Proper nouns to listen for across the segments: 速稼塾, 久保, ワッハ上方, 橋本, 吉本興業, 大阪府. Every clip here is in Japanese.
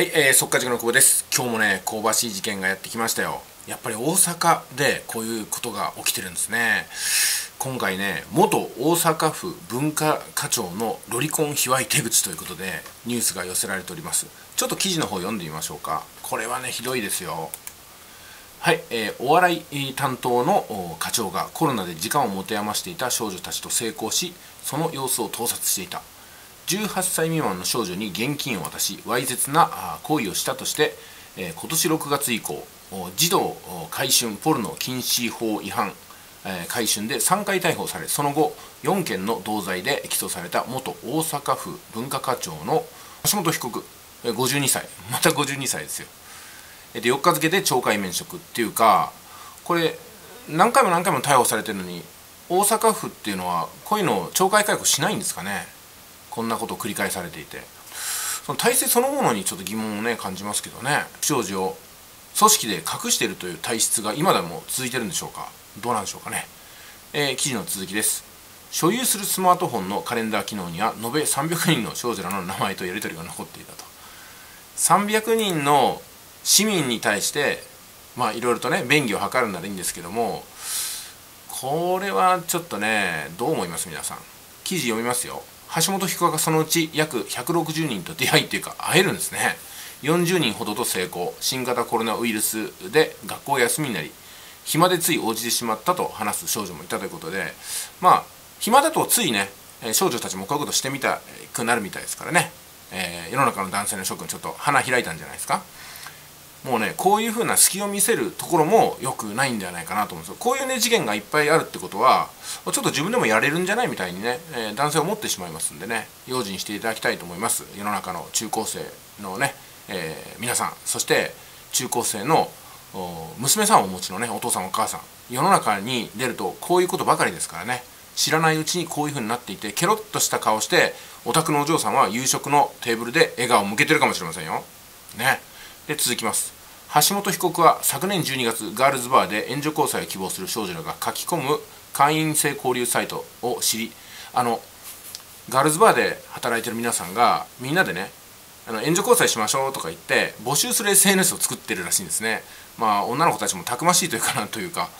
はい、速稼塾の久保です。今日もね、香ばしい事件がやってきましたよ。やっぱり大阪でこういうことが起きてるんですね。今回ね、元大阪府文化課長のロリコン卑猥手口ということでニュースが寄せられております。ちょっと記事の方読んでみましょうか。これはね、ひどいですよ。はい、お笑い担当の課長がコロナで時間を持て余していた少女たちと性交し、その様子を盗撮していた。18歳未満の少女に現金を渡し、わいせつな行為をしたとして、今年6月以降、児童買春ポルノ禁止法違反、買春で3回逮捕され、その後、4件の同罪で起訴された元大阪府文化課長の橋本被告、52歳、また52歳ですよ。で、4日付で懲戒免職っていうか、これ、何回も逮捕されてるのに、大阪府っていうのは、こういうのを懲戒解雇しないんですかね。こんなことを繰り返されていて、その体制そのものにちょっと疑問をね感じますけどね。不祥事を組織で隠しているという体質が今でも続いてるんでしょうか。どうなんでしょうかね。記事の続きです。所有するスマートフォンのカレンダー機能には延べ300人の少女らの名前とやり取りが残っていたと。300人の市民に対してまあいろいろとね便宜を図るならいいんですけども、これはちょっとねどう思います皆さん。記事読みますよ。橋本被告がそのうち約160人と出会いというか会えるんですね。40人ほどと性交、新型コロナウイルスで学校休みになり、暇でつい応じてしまったと話す少女もいたということで、まあ暇だとついね少女たちもこういうことしてみたくなるみたいですからね、世の中の男性の諸君ちょっと花開いたんじゃないですか。もうねこういうふうな隙を見せるところも良くないんではないかなと思うんですよ。こういうね事件がいっぱいあるってことはちょっと自分でもやれるんじゃないみたいにね、男性を思ってしまいますんでね、用心していただきたいと思います。世の中の中高生のね、皆さん、そして中高生の娘さんをお持ちのねお父さんお母さん、世の中に出るとこういうことばかりですからね、知らないうちにこういうふうになっていて、ケロッとした顔してお宅のお嬢さんは夕食のテーブルで笑顔を向けてるかもしれませんよね。で続きます。橋本被告は昨年12月ガールズバーで援助交際を希望する少女らが書き込む会員制交流サイトを知り、ガールズバーで働いてる皆さんがみんなでね援助交際しましょうとか言って募集する SNS を作ってるらしいんですね。まあ女の子たちもたくましいというかなんというか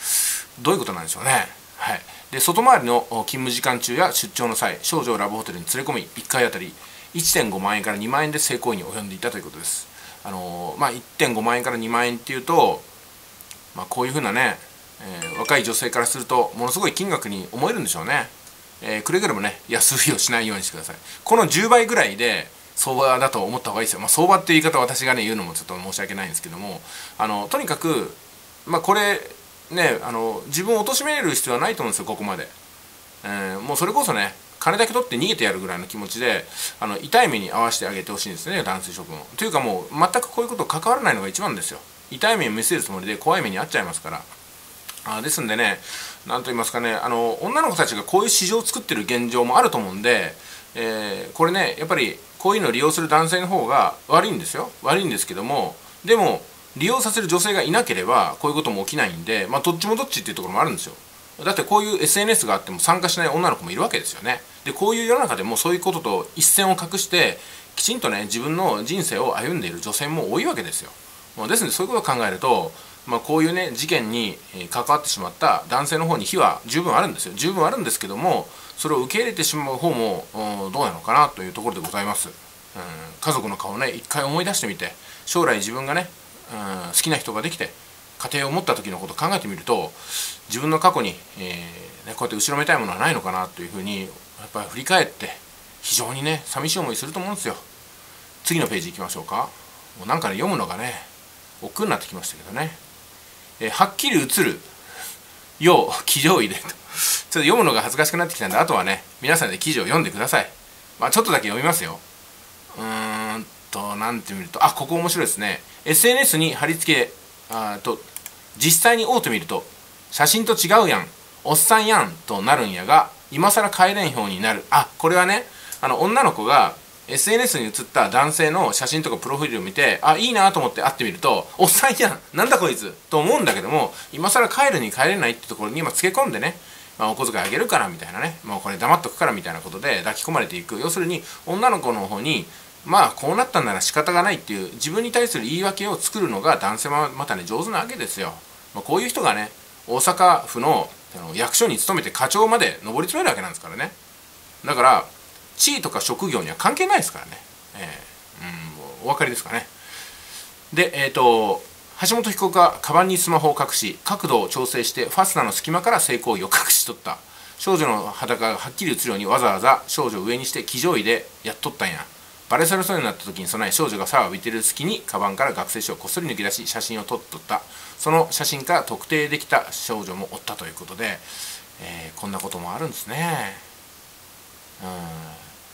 どういうことなんでしょうね。はい、で外回りの勤務時間中や出張の際、少女をラブホテルに連れ込み1回あたり 1.5 万円から2万円で性行為に及んでいたということです。まあ、1.5 万円から2万円っていうと、まあ、こういうふうなね、若い女性からするとものすごい金額に思えるんでしょうね。くれぐれもね安売りをしないようにしてください。この10倍ぐらいで相場だと思った方がいいですよ。まあ、相場っていう言い方は私がね言うのもちょっと申し訳ないんですけども、とにかく、まあ、これね自分を貶める必要はないと思うんですよここまで。もうそれこそね金だけ取って逃げてやるぐらいの気持ちで痛い目に遭わせてあげてほしいんですね男性諸君を。というかもう全くこういうこと関わらないのが一番ですよ。痛い目を見せるつもりで怖い目に遭っちゃいますから。ですんでね何と言いますかね女の子たちがこういう市場を作ってる現状もあると思うんで、これねやっぱりこういうのを利用する男性の方が悪いんですよ。悪いんですけども、でも利用させる女性がいなければこういうことも起きないんで、まあ、どっちもどっちっていうところもあるんですよ。だってこういう SNS があっても参加しない女の子もいるわけですよね。でこういう世の中でもそういうことと一線を画してきちんとね自分の人生を歩んでいる女性も多いわけですよ。ですのでそういうことを考えると、まあ、こういうね事件に関わってしまった男性の方に非は十分あるんですよ。十分あるんですけども、それを受け入れてしまう方もどうなのかなというところでございます。家族の顔をね一回思い出してみて、将来自分がね好きな人ができて家庭を持った時のことを考えてみると、自分の過去に、こうやって後ろめたいものはないのかなというふうにやっぱり振り返って非常にね寂しい思いすると思うんですよ。次のページ行きましょうか。もうなんかね読むのがね億劫になってきましたけどね。はっきり映るよう記事を入れとちょっと読むのが恥ずかしくなってきたんで、あとはね皆さんで記事を読んでください。まあちょっとだけ読みますよ。なんて見るとここ面白いですね。 SNS に貼り付け実際に会うてみると写真と違うやん、おっさんやんとなるんやが今更帰れんようになる。これはね女の子が SNS に写った男性の写真とかプロフィールを見ていいなと思って会ってみるとおっさんやんなんだこいつと思うんだけども、今更帰るに帰れないってところに今つけ込んでね、お小遣いあげるからみたいなね、もうこれ黙っとくからみたいなことで抱き込まれていく。要するに女の子の方にまあこうなったんなら仕方がないっていう自分に対する言い訳を作るのが男性はまたね上手なわけですよ。まあ、こういう人がね大阪府の役所に勤めて課長まで上り詰めるわけなんですからね。だから地位とか職業には関係ないですからね。お分かりですかね。で橋本被告がカバンにスマホを隠し角度を調整してファスナーの隙間から性行為を隠し取った。少女の裸がはっきり映るようにわざわざ少女を上にして騎乗位でやっとったんや。バレされそうになった時に備え少女が竿を浴びてる隙にカバンから学生証をこっそり抜き出し写真を撮っとった。その写真から特定できた少女もおったということで、こんなこともあるんですね。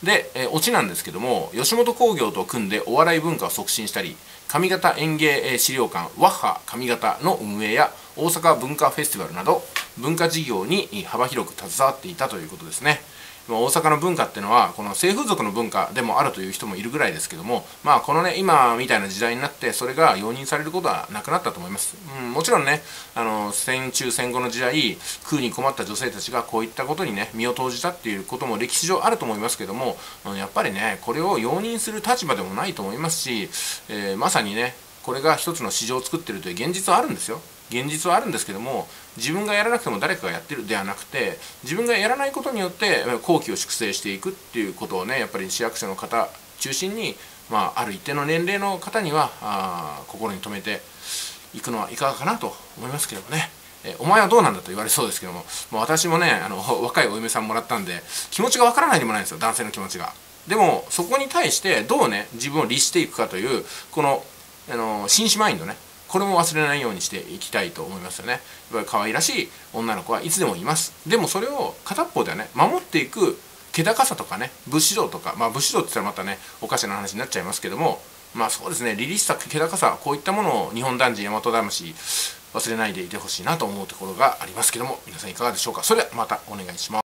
で、オチなんですけども、吉本興業と組んでお笑い文化を促進したり上方演芸資料館ワッハ上方の運営や大阪文化フェスティバルなど文化事業に幅広く携わっていたということですね。大阪の文化っていうのはこの性風俗の文化でもあるという人もいるぐらいですけども、まあこのね今みたいな時代になってそれが容認されることはなくなったと思います。もちろんね戦中戦後の時代食うに困った女性たちがこういったことにね身を投じたっていうことも歴史上あると思いますけども、やっぱりねこれを容認する立場でもないと思いますし、まさにねこれが一つの市場を作ってるという現実はあるんですよ。現実はあるんですけども、自分がやらなくても誰かがやってるではなくて、自分がやらないことによって好奇を粛清していくっていうことをねやっぱり市役所の方中心に、まあ、ある一定の年齢の方には心に留めていくのはいかがかなと思いますけどもね。お前はどうなんだと言われそうですけども、もう私もね若いお嫁さんもらったんで気持ちがわからないでもないんですよ、男性の気持ちが。でもそこに対してどうね自分を律していくかというこの紳士マインドね、これも忘れないようにしていきたいと思いますよね。やっぱり可愛らしい女の子はいつでもいます。でもそれを片っぽではね守っていく気高さとかね武士道とか、まあ武士道って言ったらまたねおかしな話になっちゃいますけども、まあそうですね、凛々しさ気高さこういったものを日本男児大和魂忘れないでいてほしいなと思うところがありますけども、皆さんいかがでしょうか。それではまたお願いします。